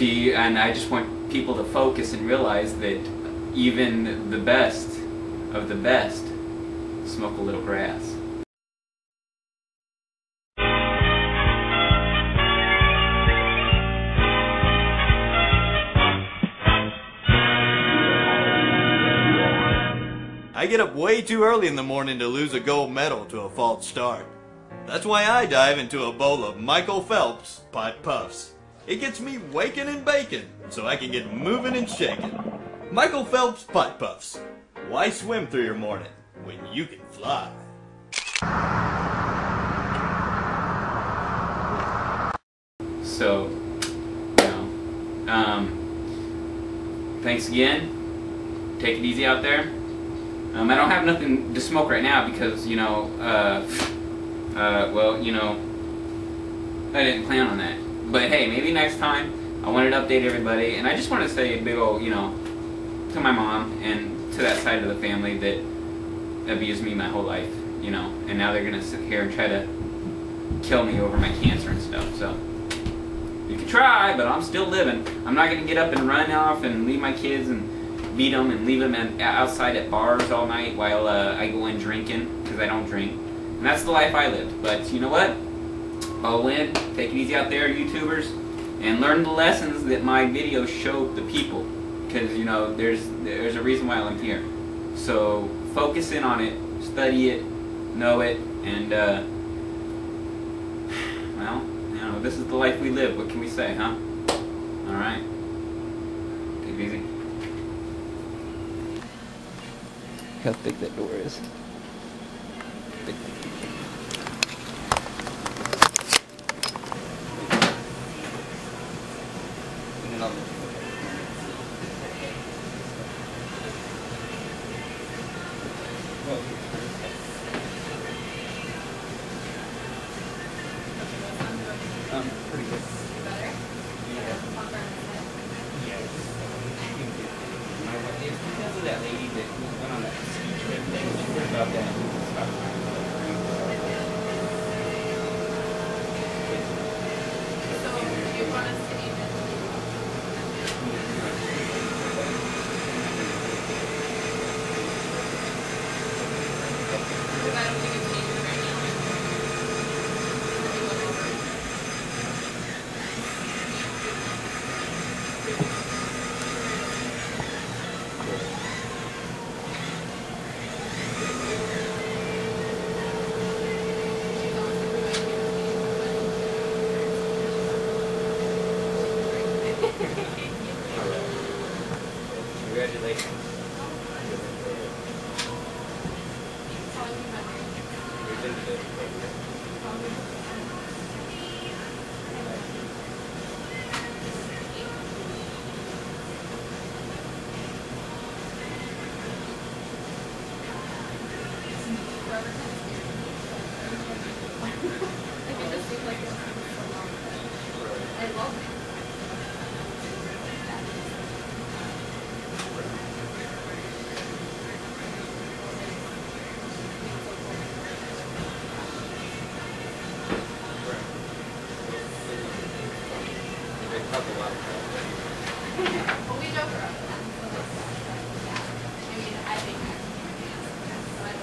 And I just want people to focus and realize that even the best of the best smoke a little grass. I get up way too early in the morning to lose a gold medal to a false start. That's why I dive into a bowl of Michael Phelps Pot Puffs. It gets me waking and baking so I can get moving and shaking. Michael Phelps Pot Puffs. Why swim through your morning when you can fly? So, you know, thanks again. Take it easy out there. I don't have nothing to smoke right now because, you know, well, you know, I didn't plan on that. But hey, maybe next time. I wanted to update everybody, and I just want to say a big old, you know, to my mom and to that side of the family that abused me my whole life, you know, and now they're going to sit here and try to kill me over my cancer and stuff. So, you can try, but I'm still living. I'm not going to get up and run off and leave my kids and beat them and leave them outside at bars all night while I go in drinking, because I don't drink. And that's the life I lived. But you know what? I'll win. Take it easy out there, YouTubers, and learn the lessons that my videos show the people. Because, you know, there's a reason why I'm here. So focus in on it, study it, know it, and well, you know, this is the life we live. What can we say, huh? All right. Take it easy. How thick that door is. Thick. Pretty good. Better? Yeah. Because of that lady that went on that ski trip thing, she heard about that. So, do you want us to eat it? Because I don't think it's needed right now. Let me look over it. Congratulations. I love it. Well, we joke around. I mean, I think that's what I do.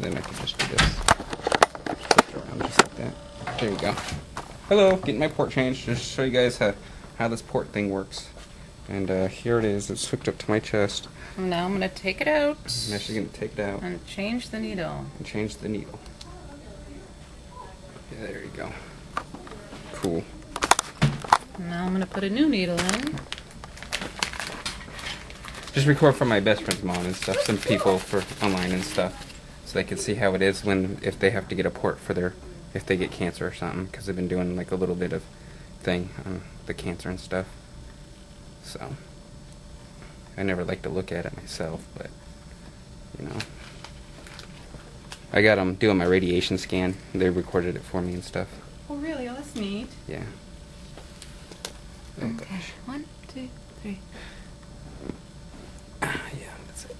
Then I can just do this. Just flip it around just like that. There you go. Hello, getting my port changed. Just to show you guys how this port thing works. And here it is. It's hooked up to my chest. Now I'm going to take it out. I'm actually going to take it out. And change the needle. And change the needle. Yeah, there you go. Cool. Now I'm going to put a new needle in. Just record from my best friend's mom and stuff, some people for online and stuff, so they can see how it is when, if they have to get a port for their, if they get cancer or something, because they've been doing like a little bit of thing on the cancer and stuff. So, I never like to look at it myself, but, you know. I got them doing my radiation scan, they recorded it for me and stuff. Oh really? Oh, that's neat. Yeah. Okay, gosh. 1, 2, 3. Yeah, that's it.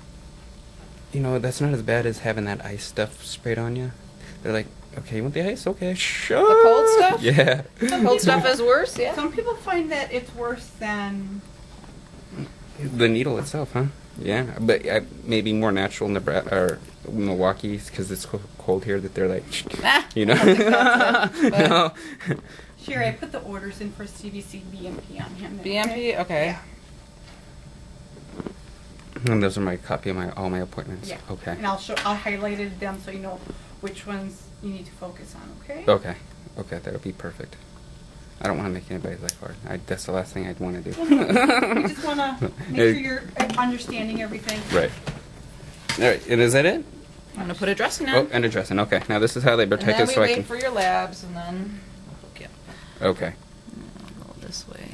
You know, that's not as bad as having that ice stuff sprayed on you. They're like, okay, you want the ice? Okay, sure. The cold stuff? Yeah. The cold stuff is worse, yeah. Some people find that it's worse than... the needle itself, huh? Yeah, but maybe more natural in Nebraska, or Milwaukee's, because it's cold here, that they're like, you know. No. Sure, I put the orders in for CBC BMP on him. BMP? Okay. Yeah. And those are my copy of my all my appointments. Yeah. Okay. And I highlighted them so you know which ones you need to focus on. Okay. Okay. Okay. That would be perfect. I don't want to make anybody's life hard. That's the last thing I'd want to do. I just want to make sure you're understanding everything. Right. All right. And is that it? I'm gonna put a dressing on. Oh, and a dressing. Okay. Now this is how they protect us, so I can. And then we wait for your labs, and then. Yeah. Okay. Go this way.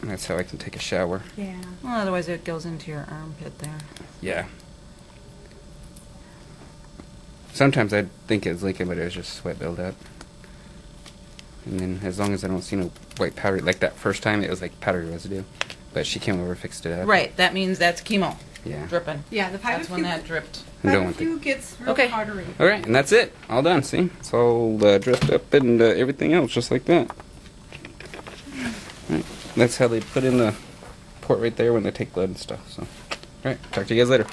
And that's how I can take a shower. Yeah. Well, otherwise it goes into your armpit there. Yeah. Sometimes I'd think it's leaking, but it was just sweat buildup. And then as long as I don't see no white powder, like that first time, it was like powdery residue. But she came over and fixed it up. Right. That means that's chemo. Yeah. Dripping. Yeah. The that's when that dripped. Powder gets real powdery. All right. And that's it. All done. See? It's all dressed up and everything else just like that. All right. That's how they put in the port right there when they take blood and stuff. So, all right, talk to you guys later.